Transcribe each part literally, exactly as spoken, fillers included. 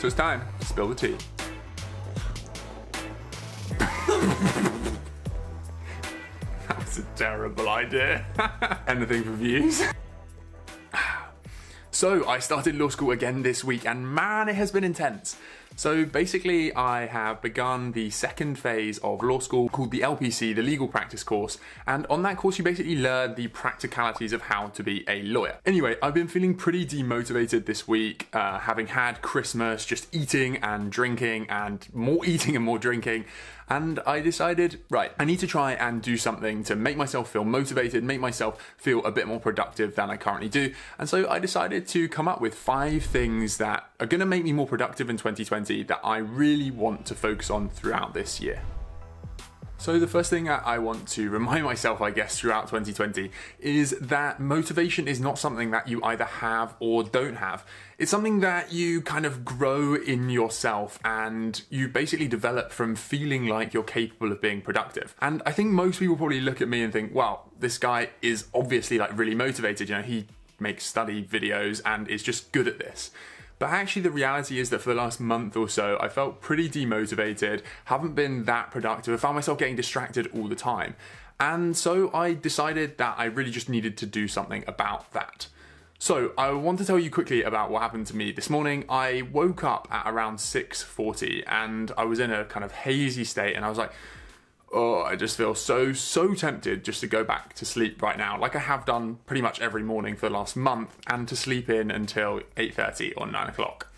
So it's time to spill the tea. That's a terrible idea. Anything for views? So I started law school again this week, and man, it has been intense. So basically I have begun the second phase of law school called the L P C, the Legal Practice Course, and on that course you basically learn the practicalities of how to be a lawyer. Anyway, I've been feeling pretty demotivated this week, uh, having had Christmas, just eating and drinking and more eating and more drinking, and I decided, right, I need to try and do something to make myself feel motivated, make myself feel a bit more productive than I currently do, and so I decided to come up with five things that are gonna make me more productive in twenty twenty that I really want to focus on throughout this year. So the first thing I want to remind myself, I guess, throughout twenty twenty is that motivation is not something that you either have or don't have. It's something that you kind of grow in yourself, and you basically develop from feeling like you're capable of being productive. And I think most people probably look at me and think, wow, this guy is obviously like really motivated, you know, he makes study videos and is just good at this. But actually the reality is that for the last month or so, I felt pretty demotivated, haven't been that productive, I found myself getting distracted all the time. And so I decided that I really just needed to do something about that. So I want to tell you quickly about what happened to me this morning. I woke up at around six forty and I was in a kind of hazy state, and I was like, oh, I just feel so, so tempted just to go back to sleep right now, like I have done pretty much every morning for the last month, and to sleep in until eight thirty or nine o'clock.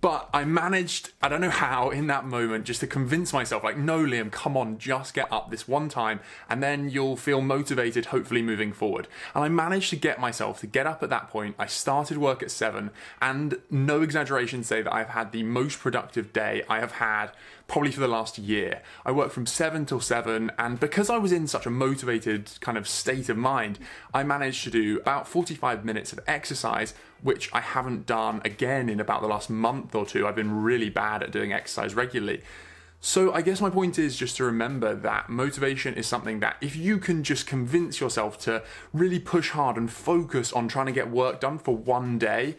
But I managed, I don't know how, in that moment, just to convince myself, like, no, Liam, come on, just get up this one time, and then you'll feel motivated, hopefully, moving forward. And I managed to get myself to get up at that point. I started work at seven, and no exaggeration, say that I've had the most productive day I have had probably for the last year. I worked from seven till seven, and because I was in such a motivated kind of state of mind, I managed to do about forty-five minutes of exercise, which I haven't done again in about the last month or two. I've been really bad at doing exercise regularly. So I guess my point is just to remember that motivation is something that if you can just convince yourself to really push hard and focus on trying to get work done for one day,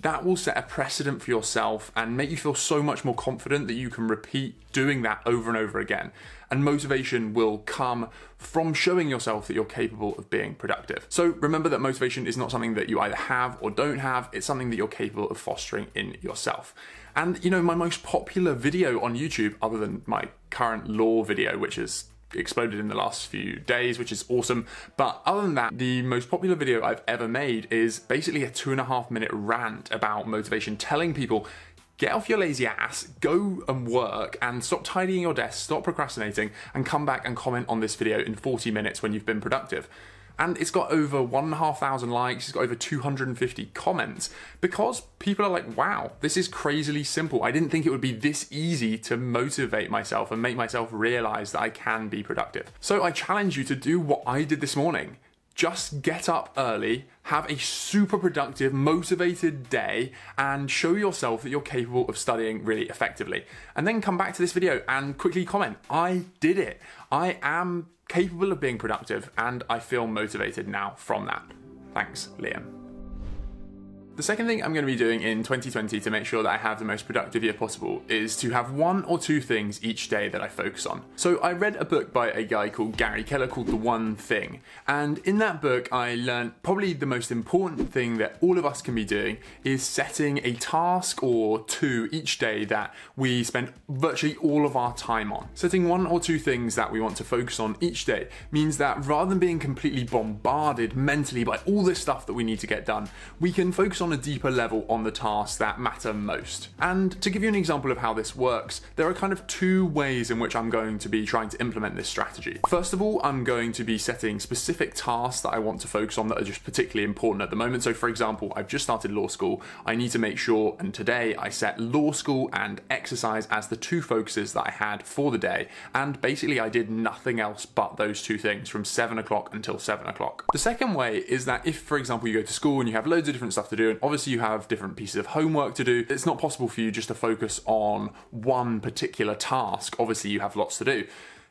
that will set a precedent for yourself and make you feel so much more confident that you can repeat doing that over and over again. And motivation will come from showing yourself that you're capable of being productive. So remember that motivation is not something that you either have or don't have, it's something that you're capable of fostering in yourself. And you know, my most popular video on YouTube, other than my current law video, which is exploded in the last few days, which is awesome. But other than that, the most popular video I've ever made is basically a two and a half minute rant about motivation, telling people, get off your lazy ass, go and work, and stop tidying your desk, stop procrastinating, and come back and comment on this video in forty minutes when you've been productive. And it's got over one and a half thousand likes, it's got over two hundred fifty comments, because people are like, wow, this is crazily simple. I didn't think it would be this easy to motivate myself and make myself realize that I can be productive. So I challenge you to do what I did this morning. Just get up early, have a super productive, motivated day, and show yourself that you're capable of studying really effectively. And then come back to this video and quickly comment, I did it. I am capable of being productive, and I feel motivated now from that. Thanks, Liam. The second thing I'm going to be doing in twenty twenty to make sure that I have the most productive year possible is to have one or two things each day that I focus on. So I read a book by a guy called Gary Keller called The One Thing, and in that book I learned probably the most important thing that all of us can be doing is setting a task or two each day that we spend virtually all of our time on. Setting one or two things that we want to focus on each day means that rather than being completely bombarded mentally by all this stuff that we need to get done, we can focus on a deeper level on the tasks that matter most. And to give you an example of how this works, there are kind of two ways in which I'm going to be trying to implement this strategy. First of all, I'm going to be setting specific tasks that I want to focus on that are just particularly important at the moment. So for example, I've just started law school. I need to make sure, and today I set law school and exercise as the two focuses that I had for the day. And basically I did nothing else but those two things from seven o'clock until seven o'clock. The second way is that if, for example, you go to school and you have loads of different stuff to do, and obviously you have different pieces of homework to do, it's not possible for you just to focus on one particular task. Obviously you have lots to do.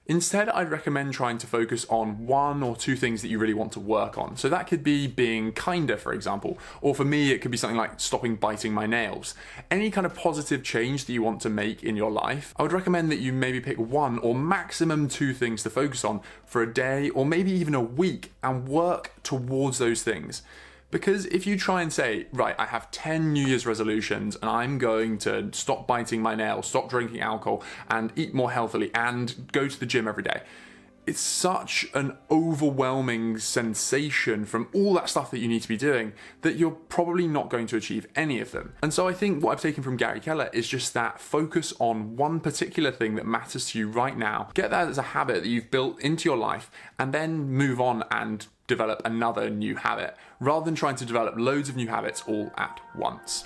Instead, I'd recommend trying to focus on one or two things that you really want to work on. So that could be being kinder, for example, or for me, it could be something like stopping biting my nails. Any kind of positive change that you want to make in your life, I would recommend that you maybe pick one or maximum two things to focus on for a day or maybe even a week and work towards those things. Because if you try and say, right, I have ten New Year's resolutions and I'm going to stop biting my nails, stop drinking alcohol, and eat more healthily, and go to the gym every day, it's such an overwhelming sensation from all that stuff that you need to be doing that you're probably not going to achieve any of them. And so I think what I've taken from Gary Keller is just that focus on one particular thing that matters to you right now. Get that as a habit that you've built into your life and then move on and develop another new habit rather than trying to develop loads of new habits all at once.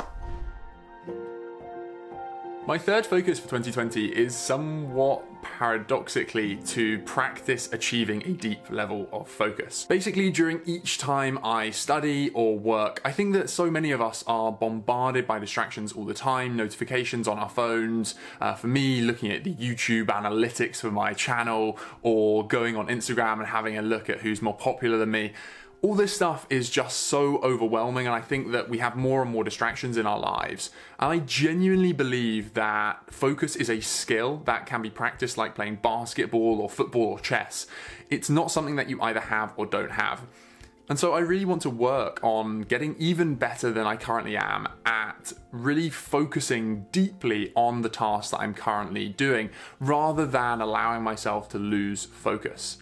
My third focus for twenty twenty is somewhat paradoxically to practice achieving a deep level of focus. Basically, during each time I study or work, I think that so many of us are bombarded by distractions all the time, notifications on our phones, uh, for me, looking at the YouTube analytics for my channel, or going on Instagram and having a look at who's more popular than me. All this stuff is just so overwhelming, and I think that we have more and more distractions in our lives. And I genuinely believe that focus is a skill that can be practiced like playing basketball or football or chess. It's not something that you either have or don't have. And so I really want to work on getting even better than I currently am at really focusing deeply on the tasks that I'm currently doing, rather than allowing myself to lose focus.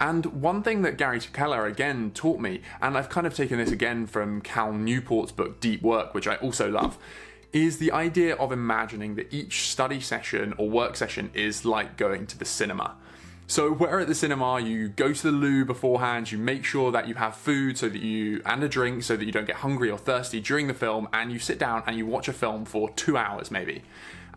And one thing that Gary Keller again taught me, and I've kind of taken this again from Cal Newport's book Deep Work, which I also love, is the idea of imagining that each study session or work session is like going to the cinema. So where at the cinema you go to the loo beforehand, you make sure that you have food so that you and a drink so that you don't get hungry or thirsty during the film, and you sit down and you watch a film for two hours maybe.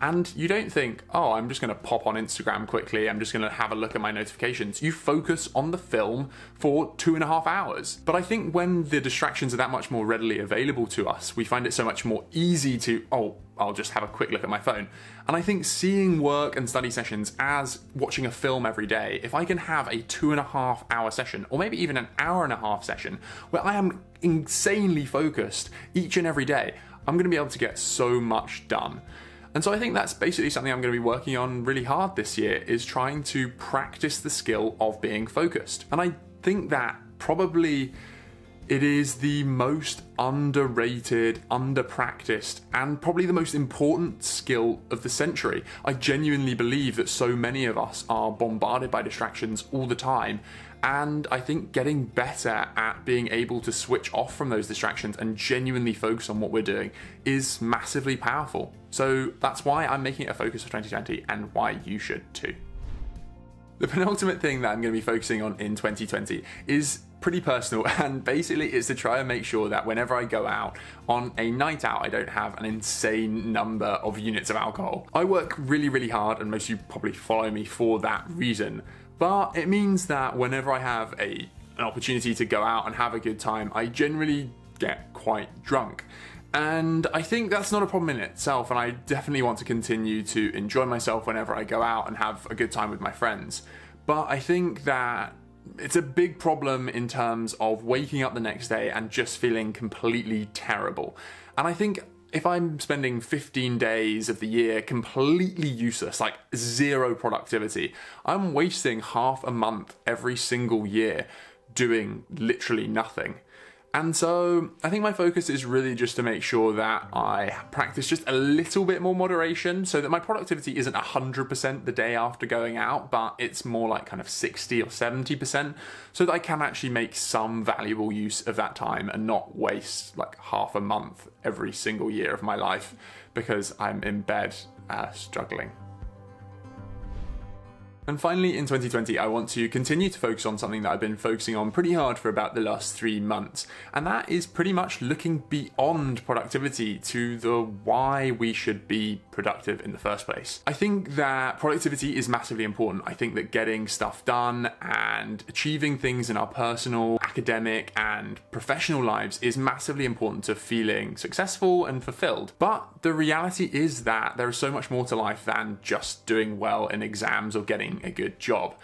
And you don't think, oh, I'm just gonna pop on Instagram quickly, I'm just gonna have a look at my notifications. You focus on the film for two and a half hours. But I think when the distractions are that much more readily available to us, we find it so much more easy to, oh, I'll just have a quick look at my phone. And I think seeing work and study sessions as watching a film every day, if I can have a two and a half hour session, or maybe even an hour and a half session, where I am insanely focused each and every day, I'm gonna be able to get so much done. And so I think that's basically something I'm going to be working on really hard this year, is trying to practice the skill of being focused. And I think that probably it is the most underrated, under-practiced, and probably the most important skill of the century. I genuinely believe that so many of us are bombarded by distractions all the time, and I think getting better at being able to switch off from those distractions and genuinely focus on what we're doing is massively powerful. So that's why I'm making it a focus for twenty twenty, and why you should too. The penultimate thing that I'm going to be focusing on in twenty twenty is pretty personal, and basically it's to try and make sure that whenever I go out on a night out, I don't have an insane number of units of alcohol. I work really, really hard, and most of you probably follow me for that reason. But it means that whenever I have a, an opportunity to go out and have a good time, I generally get quite drunk. And I think that's not a problem in itself, and I definitely want to continue to enjoy myself whenever I go out and have a good time with my friends. But I think that it's a big problem in terms of waking up the next day and just feeling completely terrible. And I think if I'm spending fifteen days of the year completely useless, like zero productivity, I'm wasting half a month every single year doing literally nothing. And so I think my focus is really just to make sure that I practice just a little bit more moderation, so that my productivity isn't one hundred percent the day after going out, but it's more like kind of sixty or seventy percent, so that I can actually make some valuable use of that time and not waste like half a month every single year of my life because I'm in bed uh, struggling. And finally, in twenty twenty, I want to continue to focus on something that I've been focusing on pretty hard for about the last three months. And that is pretty much looking beyond productivity to the why we should be productive in the first place. I think that productivity is massively important. I think that getting stuff done and achieving things in our personal, academic, and professional lives is massively important to feeling successful and fulfilled. But the reality is that there is so much more to life than just doing well in exams or getting a good job.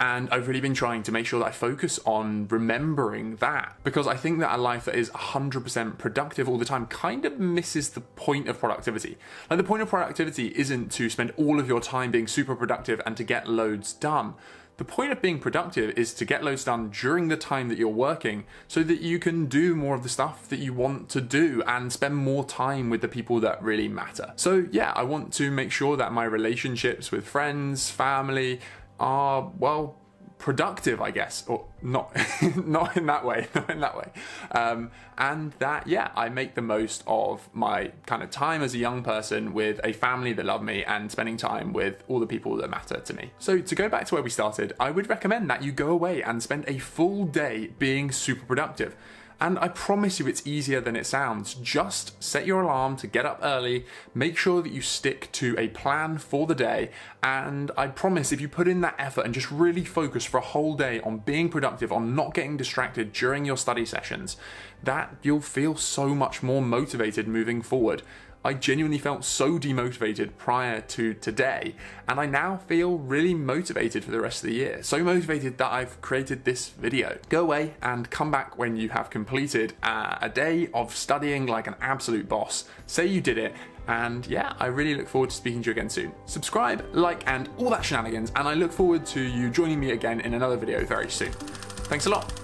And I've really been trying to make sure that I focus on remembering that, because I think that a life that is one hundred percent productive all the time kind of misses the point of productivity. Like, the point of productivity isn't to spend all of your time being super productive and to get loads done. The point of being productive is to get loads done during the time that you're working so that you can do more of the stuff that you want to do and spend more time with the people that really matter. So yeah, I want to make sure that my relationships with friends, family, are, well, productive, I guess, or not, not in that way, not in that way. Um, and that, yeah, I make the most of my kind of time as a young person with a family that love me and spending time with all the people that matter to me. So to go back to where we started, I would recommend that you go away and spend a full day being super productive. And I promise you it's easier than it sounds. Just set your alarm to get up early, make sure that you stick to a plan for the day, and I promise if you put in that effort and just really focus for a whole day on being productive, on not getting distracted during your study sessions, that you'll feel so much more motivated moving forward. I genuinely felt so demotivated prior to today, and I now feel really motivated for the rest of the year. So motivated that I've created this video. Go away and come back when you have completed uh, a day of studying like an absolute boss. Say you did it, and yeah, I really look forward to speaking to you again soon. Subscribe, like, and all that shenanigans, and I look forward to you joining me again in another video very soon. Thanks a lot.